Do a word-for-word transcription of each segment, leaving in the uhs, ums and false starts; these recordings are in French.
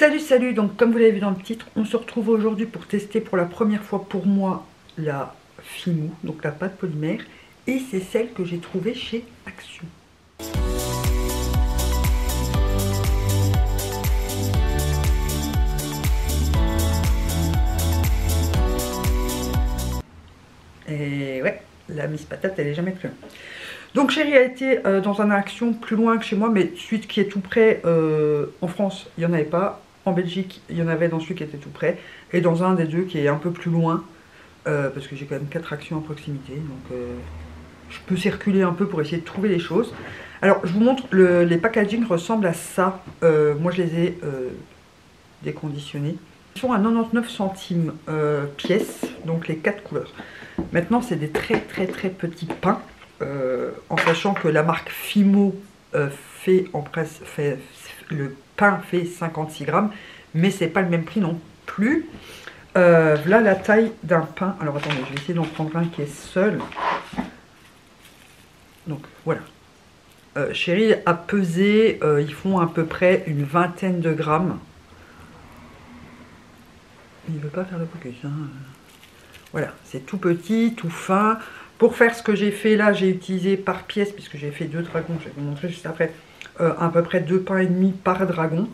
Salut salut, donc comme vous l'avez vu dans le titre, on se retrouve aujourd'hui pour tester pour la première fois pour moi la FIMO, donc la pâte polymère, et c'est celle que j'ai trouvée chez Action. Et ouais, la mise patate elle est jamais plus loin. Donc chérie a été euh, dans un Action plus loin que chez moi, mais suite qui est tout près, euh, en France il n'y en avait pas, en Belgique il y en avait dans celui qui était tout près, et dans un des deux qui est un peu plus loin, euh, parce que j'ai quand même quatre Actions à proximité, donc euh, je peux circuler un peu pour essayer de trouver les choses. Alors je vous montre, le, les packagings ressemblent à ça, euh, moi je les ai euh, déconditionnés. Ils sont à quatre-vingt-dix-neuf centimes euh, pièce, donc les quatre couleurs. Maintenant c'est des très très très petits pains. Euh, en sachant que la marque FIMO euh, fait en presse, fait, le pain fait cinquante-six grammes, mais c'est pas le même prix non plus. Euh, là la taille d'un pain, alors attendez, je vais essayer d'en prendre un qui est seul. Donc voilà, euh, chérie a pesé, euh, ils font à peu près une vingtaine de grammes. Il veut pas faire le focus, hein. Voilà, c'est tout petit, tout fin. Pour faire ce que j'ai fait là, j'ai utilisé par pièce, puisque j'ai fait deux dragons, je vais vous montrer juste après, euh, à peu près deux pains et demi par dragon.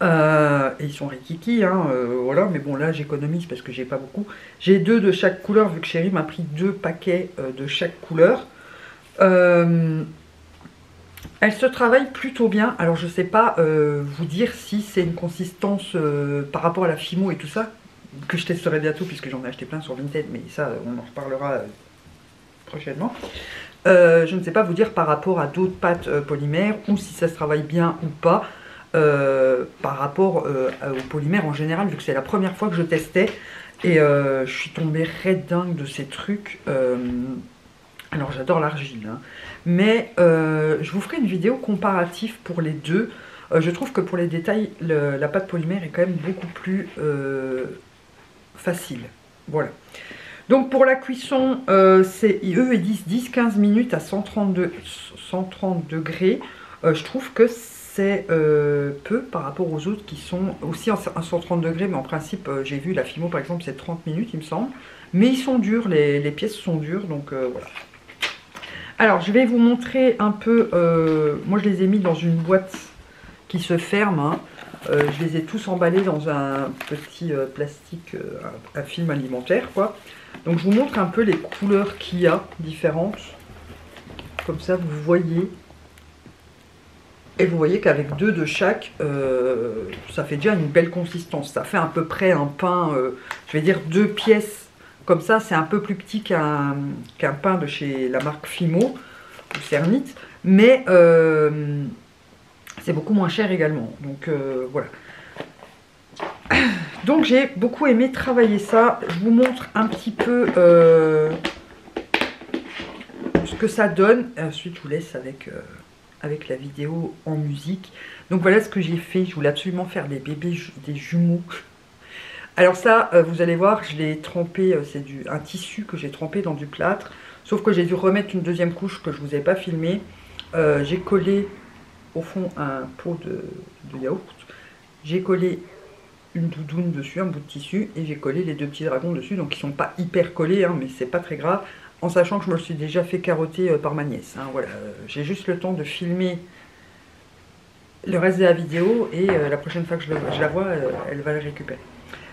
Euh, et ils sont rikiki, hein, euh, voilà, mais bon là j'économise parce que j'ai pas beaucoup. J'ai deux de chaque couleur, vu que chérie m'a pris deux paquets euh, de chaque couleur. Euh, elle se travaille plutôt bien, alors je sais pas euh, vous dire si c'est une consistance euh, par rapport à la FIMO et tout ça, que je testerai bientôt puisque j'en ai acheté plein sur Vinted, mais ça on en reparlera prochainement. Euh, je ne sais pas vous dire par rapport à d'autres pâtes euh, polymères ou si ça se travaille bien ou pas euh, par rapport euh, aux polymères en général, vu que c'est la première fois que je testais et euh, je suis tombée raide dingue de ces trucs. Euh, alors j'adore l'argile, hein, mais euh, je vous ferai une vidéo comparative pour les deux. Euh, je trouve que pour les détails, le, la pâte polymère est quand même beaucoup plus euh, facile, voilà. Donc pour la cuisson, euh, c'est eux et dix, dix, quinze minutes à cent trente degrés. Euh, je trouve que c'est euh, peu par rapport aux autres qui sont aussi à cent trente degrés, mais en principe, euh, j'ai vu la FIMO par exemple, c'est trente minutes il me semble. Mais ils sont durs, les, les pièces sont dures, donc euh, voilà. Alors je vais vous montrer un peu, euh, moi je les ai mis dans une boîte qui se ferment, hein. euh, je les ai tous emballés dans un petit euh, plastique, euh, un, un film alimentaire quoi. Donc je vous montre un peu les couleurs qu'il y a différentes, comme ça vous voyez, et vous voyez qu'avec deux de chaque, euh, ça fait déjà une belle consistance, ça fait à peu près un pain, euh, je vais dire deux pièces, comme ça c'est un peu plus petit qu'un qu'un pain de chez la marque FIMO, ou Cernit, mais euh, c'est beaucoup moins cher également, donc euh, voilà. Donc j'ai beaucoup aimé travailler ça. Je vous montre un petit peu euh, ce que ça donne. Et ensuite je vous laisse avec, euh, avec la vidéo en musique. Donc voilà ce que j'ai fait. Je voulais absolument faire des bébés, ju des jumeaux. Alors ça, euh, vous allez voir, je l'ai trempé, euh, c'est du un tissu que j'ai trempé dans du plâtre. Sauf que j'ai dû remettre une deuxième couche que je ne vous ai pas filmée. Euh, j'ai collé au fond un pot de, de yaourt, j'ai collé une doudoune dessus, un bout de tissu, et j'ai collé les deux petits dragons dessus, donc ils sont pas hyper collés, hein, mais c'est pas très grave, en sachant que je me suis déjà fait carotter euh, par ma nièce, hein, voilà. Euh, j'ai juste le temps de filmer le reste de la vidéo, et euh, la prochaine fois que je, le, je la vois, euh, elle va le récupérer.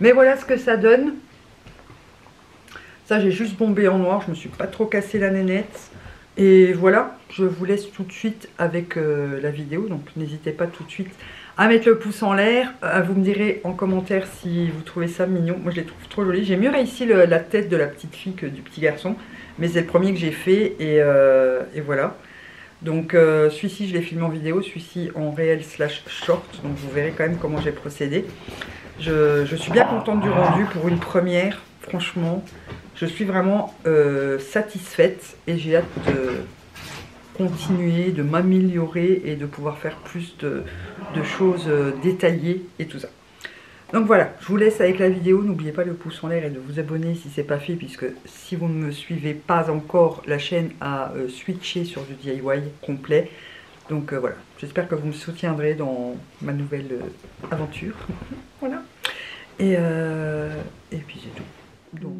Mais voilà ce que ça donne. Ça j'ai juste bombé en noir, je me suis pas trop cassé la nénette. Et voilà, je vous laisse tout de suite avec euh, la vidéo, donc n'hésitez pas tout de suite à mettre le pouce en l'air. Euh, vous me direz en commentaire si vous trouvez ça mignon. Moi je les trouve trop jolis. J'ai mieux réussi le, la tête de la petite fille que du petit garçon, mais c'est le premier que j'ai fait et, euh, et voilà. Donc euh, celui-ci je l'ai filmé en vidéo, celui-ci en réel slash short, donc vous verrez quand même comment j'ai procédé. Je, je suis bien contente du rendu pour une première, franchement. Je suis vraiment euh, satisfaite et j'ai hâte de continuer, de m'améliorer et de pouvoir faire plus de, de choses détaillées et tout ça. Donc voilà, je vous laisse avec la vidéo. N'oubliez pas le pouce en l'air et de vous abonner si ce n'est pas fait, puisque si vous ne me suivez pas encore, la chaîne a euh, switché sur du D I Y complet. Donc euh, voilà, j'espère que vous me soutiendrez dans ma nouvelle euh, aventure. Voilà. Et, euh, et puis c'est tout. Donc...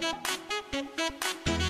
We'll be right back.